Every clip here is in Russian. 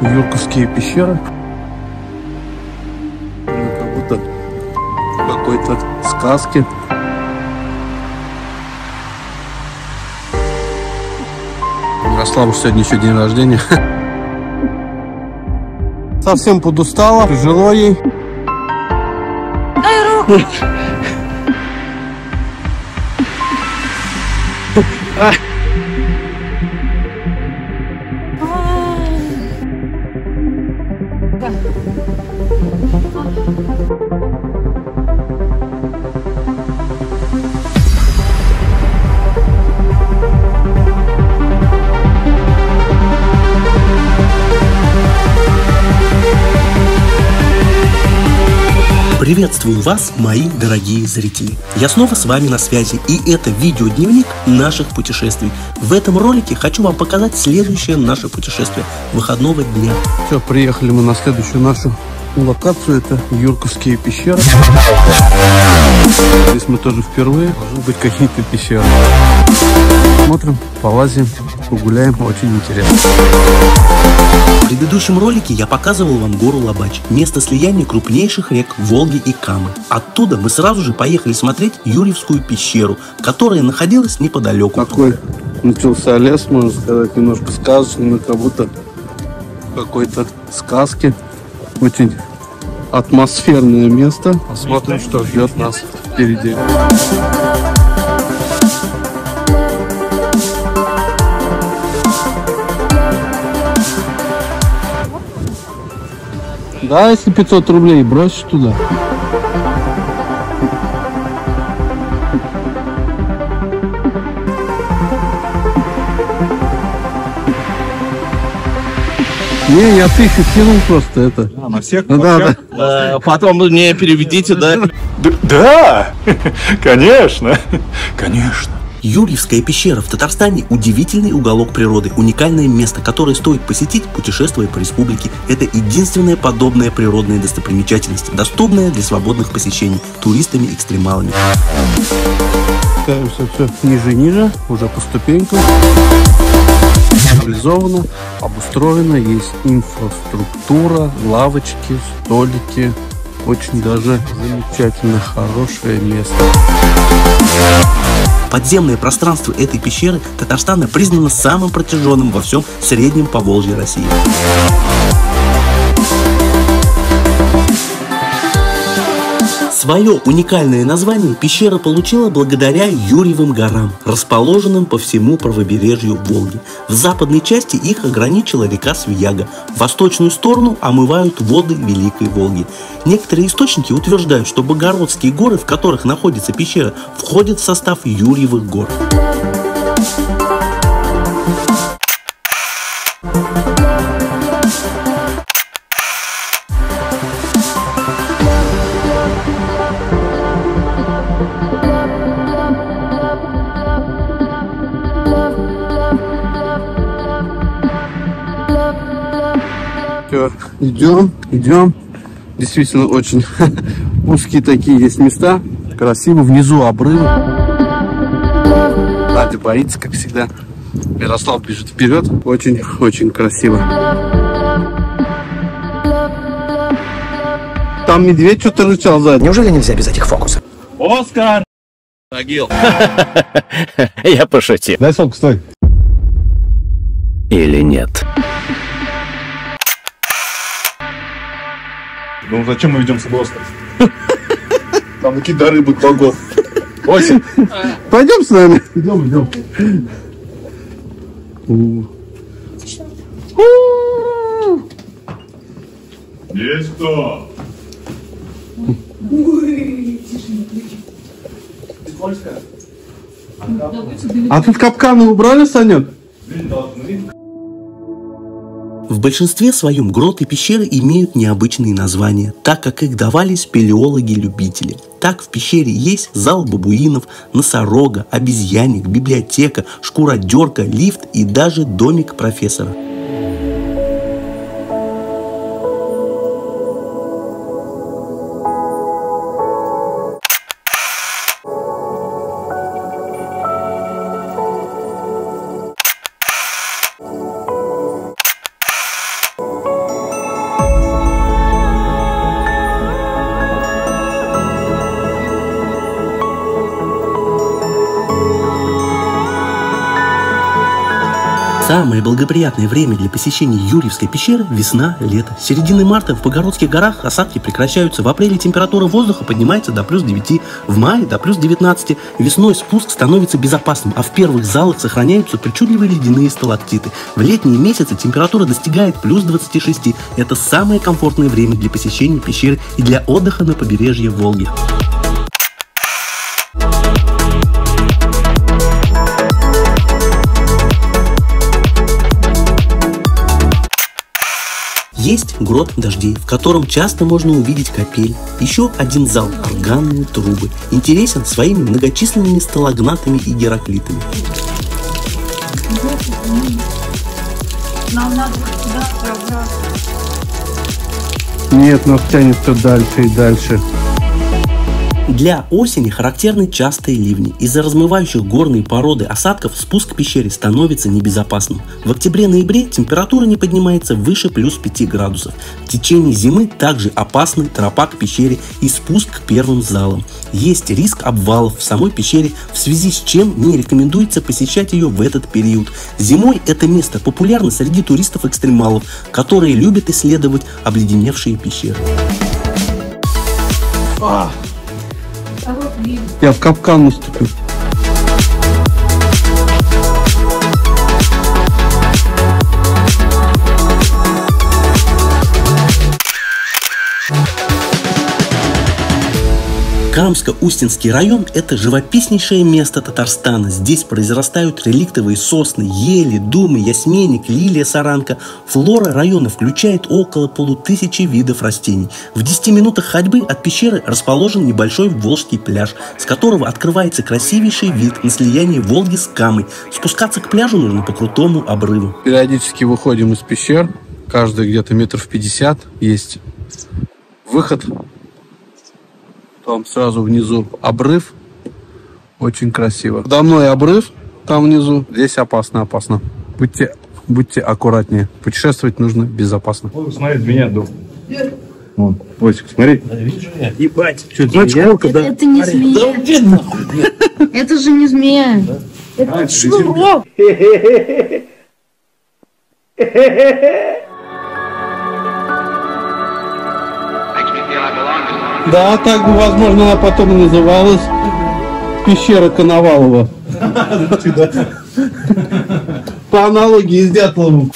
Юрьевские пещеры. Ну, как будто в какой-то сказке. Мирославу сегодня еще день рождения. Совсем подустала, тяжело ей. Дай руку! Приветствую вас, мои дорогие зрители! Я снова с вами на связи, и это видеодневник наших путешествий. В этом ролике хочу вам показать следующее наше путешествие выходного дня. Все, приехали мы на следующую нашу локацию, это Юрьевские пещеры. Здесь мы тоже впервые, должны быть какие-то пещеры. Смотрим, полазим, погуляем, очень интересно. В предыдущем ролике я показывал вам гору Лабач, место слияния крупнейших рек Волги и Камы. Оттуда мы сразу же поехали смотреть Юрьевскую пещеру, которая находилась неподалеку. Такой начался лес, можно сказать, немножко сказочный, но как будто в какой-то сказке. Очень атмосферное место. Посмотрим, что ждет нас впереди. Да, если 500 рублей бросишь туда. Не, я 1000 кинул просто это. Да, на всех? Ну, да, да. Потом мне переведите, да? Да, конечно, конечно. Юрьевская пещера в Татарстане – удивительный уголок природы, уникальное место, которое стоит посетить, путешествуя по республике. Это единственная подобная природная достопримечательность, доступная для свободных посещений туристами-экстремалами. Ставимся все ниже-ниже, уже по ступенькам. Цивилизованно, обустроено, есть инфраструктура, лавочки, столики. Очень даже замечательно, хорошее место. Подземное пространство этой пещеры Татарстана признано самым протяженным во всем среднем Поволжье России. Свое уникальное название пещера получила благодаря Юрьевым горам, расположенным по всему правобережью Волги. В западной части их ограничила река Свияга, в восточную сторону омывают воды Великой Волги. Некоторые источники утверждают, что Богородские горы, в которых находится пещера, входят в состав Юрьевых гор. Идем, идем. Действительно очень узкие такие есть места. Красиво, внизу обрывы. Надя боится, как всегда. Мирослав бежит вперед. Очень-очень красиво. Там медведь что-то рычал сзади. Неужели нельзя без этих фокусов? Оскар! Я пошутил. Дай сумку, стой. Или нет? Ну зачем мы ведем с собой остров? Там какие-то рыбы богов. Осень. Пойдем с нами. Идем, идем. Есть кто? А тут капканы убрали, Санек? В большинстве своем гроты и пещеры имеют необычные названия, так как их давали спелеологи-любители. Так в пещере есть зал бабуинов, носорога, обезьянник, библиотека, шкуродерка, лифт и даже домик профессора. Самое благоприятное время для посещения Юрьевской пещеры – весна, лето. С середины марта в Богородских горах осадки прекращаются. В апреле температура воздуха поднимается до плюс 9, в мае – до плюс 19. Весной спуск становится безопасным, а в первых залах сохраняются причудливые ледяные сталактиты. В летние месяцы температура достигает плюс 26. Это самое комфортное время для посещения пещеры и для отдыха на побережье Волги. Есть грот дождей, в котором часто можно увидеть капель. Еще один зал – органные трубы. Интересен своими многочисленными сталагнатами и гераклитами. Нам надо туда пробраться. Нет, нас тянет все дальше и дальше. Для осени характерны частые ливни. Из-за размывающих горные породы осадков спуск к пещере становится небезопасным. В октябре-ноябре температура не поднимается выше плюс 5 градусов. В течение зимы также опасны тропа к пещере и спуск к первым залам. Есть риск обвалов в самой пещере, в связи с чем не рекомендуется посещать ее в этот период. Зимой это место популярно среди туристов-экстремалов, которые любят исследовать обледеневшие пещеры. Я в капкан наступил. Камско-Устинский район – это живописнейшее место Татарстана. Здесь произрастают реликтовые сосны, ели, думы, ясменник, лилия, саранка. Флора района включает около 1500 видов растений. В 10 минутах ходьбы от пещеры расположен небольшой волжский пляж, с которого открывается красивейший вид на слияние Волги с Камой. Спускаться к пляжу нужно по крутому обрыву. Периодически выходим из пещер. Каждый где-то метров 50 есть выход. Там сразу внизу обрыв, очень красиво. Подо мной обрыв, там внизу. Здесь опасно. Будьте аккуратнее. Путешествовать нужно безопасно. Ой, смотри, меня дух. Вон, Васик, смотри. Да, видишь меня? Ебать. Что, знаешь, сколько, да? Это не змея. Это же не змея. Это шнурок. Да, так бы, возможно, она потом и называлась пещера Коновалова. По аналогии с Дятловым.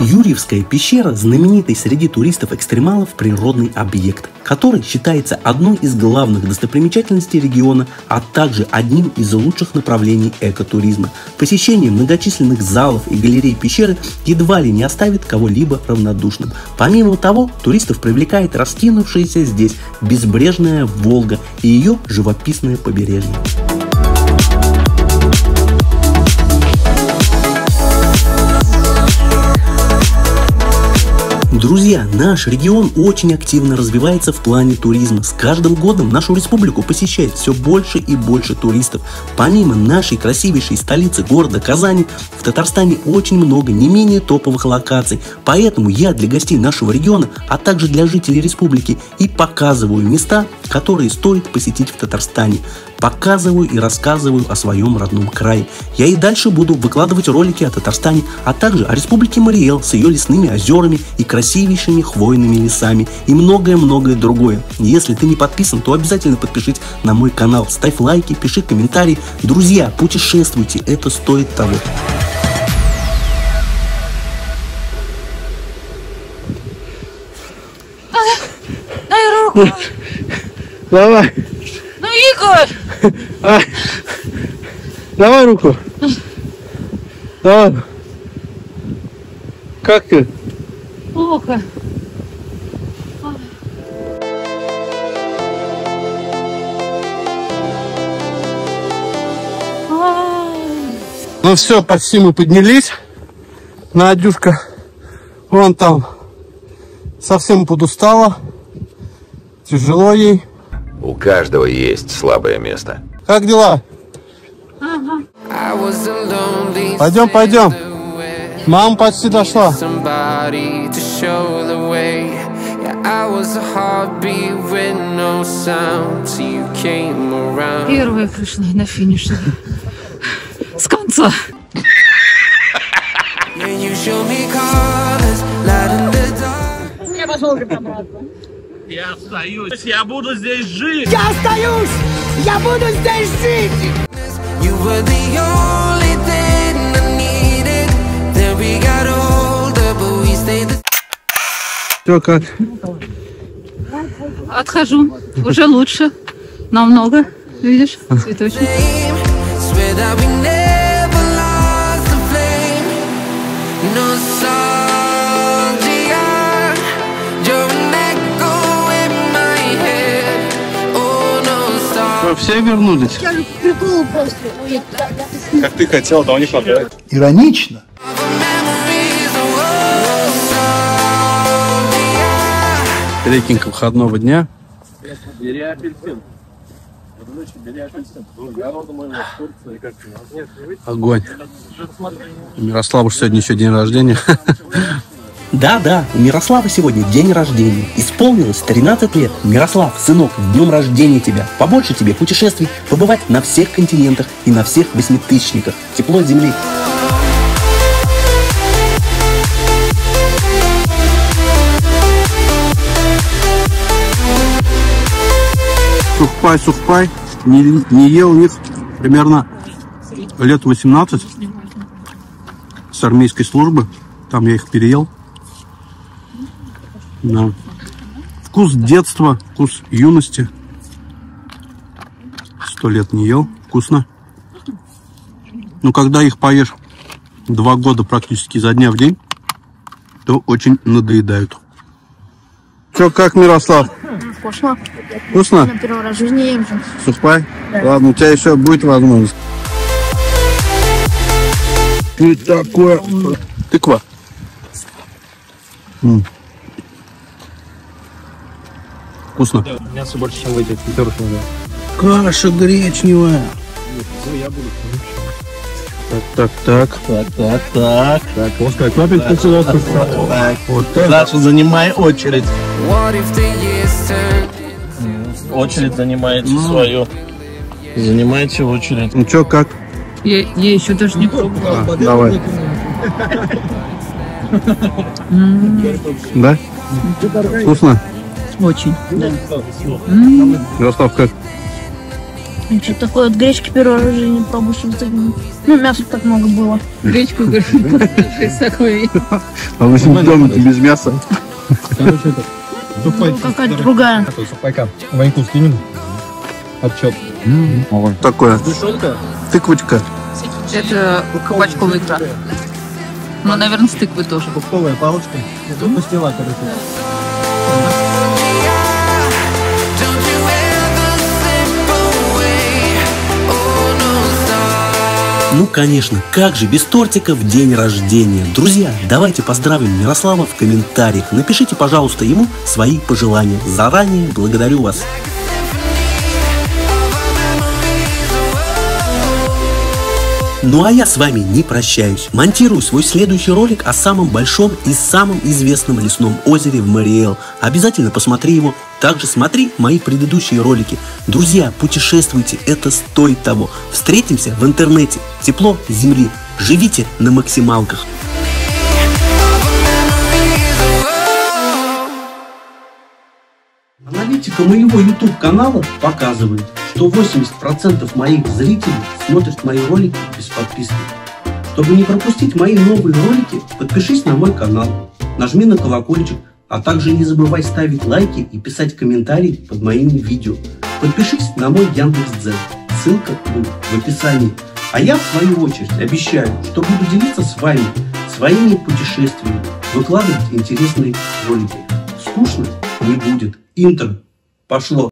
Юрьевская пещера – знаменитый среди туристов-экстремалов природный объект, который считается одной из главных достопримечательностей региона, а также одним из лучших направлений экотуризма. Посещение многочисленных залов и галерей пещеры едва ли не оставит кого-либо равнодушным. Помимо того, туристов привлекает раскинувшаяся здесь безбрежная Волга и ее живописное побережье. Друзья, наш регион очень активно развивается в плане туризма. С каждым годом нашу республику посещает все больше и больше туристов. Помимо нашей красивейшей столицы города Казани, в Татарстане очень много не менее топовых локаций. Поэтому я для гостей нашего региона, а также для жителей республики и показываю места, которые стоит посетить в Татарстане. Показываю и рассказываю о своем родном крае. Я и дальше буду выкладывать ролики о Татарстане, а также о Республике Марий Эл с ее лесными озерами и красивейшими хвойными лесами и многое-многое другое. Если ты не подписан, то обязательно подпишись на мой канал, ставь лайки, пиши комментарии. Друзья, путешествуйте, это стоит того. Дай руку. Давай. Игорь! Давай руку. Давай. Как ты? Плохо. Ну все, почти мы поднялись. Надюшка вон там совсем подустала. Тяжело ей. У каждого есть слабое место. Как дела? Пойдем. Мама почти дошла. Первая пришла на финише. С конца. Я пошел как обратно. Я остаюсь. Я буду здесь жить. Я остаюсь. Я буду здесь жить. Все как? Отхожу. Уже лучше. Намного. Видишь? Цветочек. Все вернулись. Как ты хотел, да у них хватает. Иронично. Трекинг выходного дня. Бери апельсин. Огонь. У Мирослава сегодня еще день рождения. Да-да, у Мирослава сегодня день рождения. Исполнилось 13 лет. Мирослав, сынок, с днем рождения тебя. Побольше тебе путешествий, побывать на всех континентах и на всех восьмитысячниках. Тепло земли. Сухпай, сухпай. Не ел их примерно лет 18 с армейской службы. Там я их переел. Да. Вкус детства, вкус юности. 100 лет не ел. Вкусно. Но когда их поешь 2 года практически изо дня в день, то очень надоедают. Че, как, Мирослав? Вкусно. Вкусно? На первый раз в жизни ем же. Сухпай? Да. Ладно, у тебя еще будет возможность. Ты такое... Тыква. Вкусно. Мясо больше, чем выйдет. Каша гречневая. Так, так, так, так, так, так. Вот так, вот так. Даша, занимай очередь. Очередь занимаете свою. Занимайте очередь. Ну чё, как? Я еще даже не пробовала. Давай. Да? Вкусно? Очень, да. Мирослав, как? Что-то такое от гречки первого раза не пробую, чтобы так... Ну, мяса так много было. Гречку, говорю, с такой... А вы с ним без мяса? Какая-то другая. Сухпайка. Ваньку скинем. Отчет. Такое. Тыквочка. Это кабачковый икра. Ну, наверное, с тыквой тоже. Кубковая палочка. Пастила, короче. Ну, конечно, как же без тортика в день рождения? Друзья, давайте поздравим Мирослава в комментариях. Напишите, пожалуйста, ему свои пожелания. Заранее благодарю вас. Ну а я с вами не прощаюсь. Монтирую свой следующий ролик о самом большом и самом известном лесном озере в Марий Эл. Обязательно посмотри его. Также смотри мои предыдущие ролики. Друзья, путешествуйте, это стоит того. Встретимся в интернете. Тепло земли. Живите на максималках. Аналитика моего YouTube канала показывает, что 80% моих зрителей смотрят мои ролики без подписки. Чтобы не пропустить мои новые ролики, подпишись на мой канал, нажми на колокольчик, а также не забывай ставить лайки и писать комментарии под моими видео. Подпишись на мой Яндекс.Дзен, ссылка будет в описании. А я, в свою очередь, обещаю, что буду делиться с вами своими путешествиями, выкладывать интересные ролики. Скучно не будет. Интро пошло.